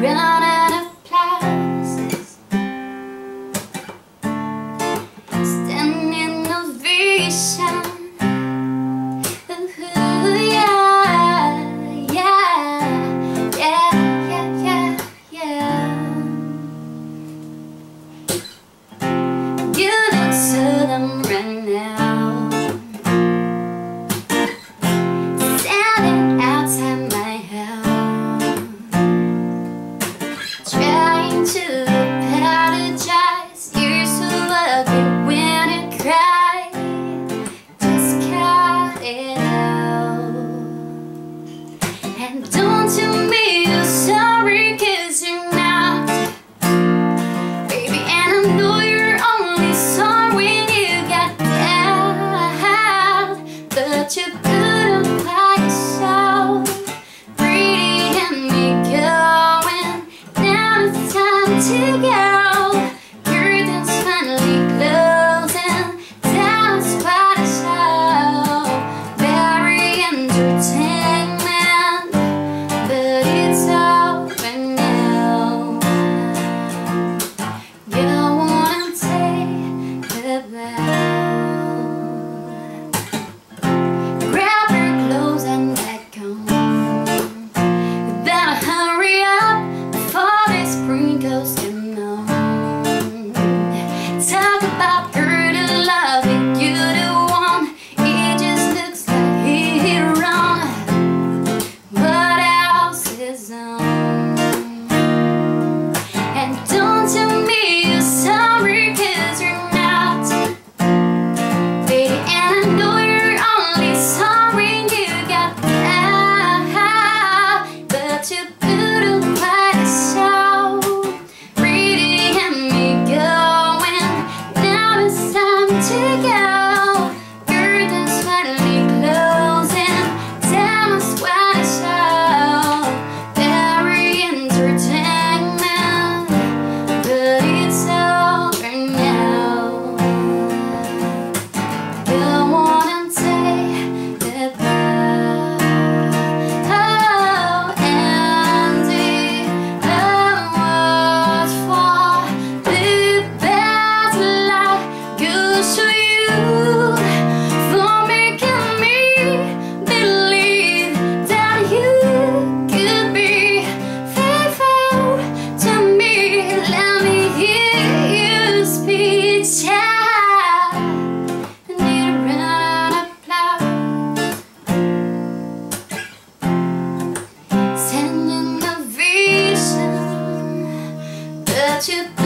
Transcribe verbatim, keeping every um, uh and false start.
Run out of places, stand in the vision of who you are. Yeah, yeah, yeah, yeah, yeah. You look so dumb right now, standing outside my house, trying to apologize. You're so ugly when you cry. Just call it out, and don't tell me you're sorry, 'cause you're not, baby. And I know you're only sorry when you got out, but you couldn't buy yourself. Pretty and me go. It's time to go. Curtains finally closing. Down's quite a show. Very entertainment, but it's over now. You don't wanna take the blow. Grab your clothes and back home. You better hurry up. Talk about girl to love it, you the one. It just looks like he's wrong. What else is on? And don't tell me you're sorry, 'cause you're not, baby. And I know you're only sorry you got out, but you couldn't fight us out. You